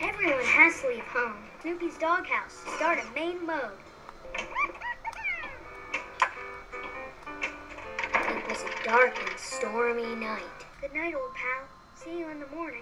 Everyone has to leave home. Snoopy's doghouse. Start a main mode. It was a dark and stormy night. Good night, old pal. See you in the morning.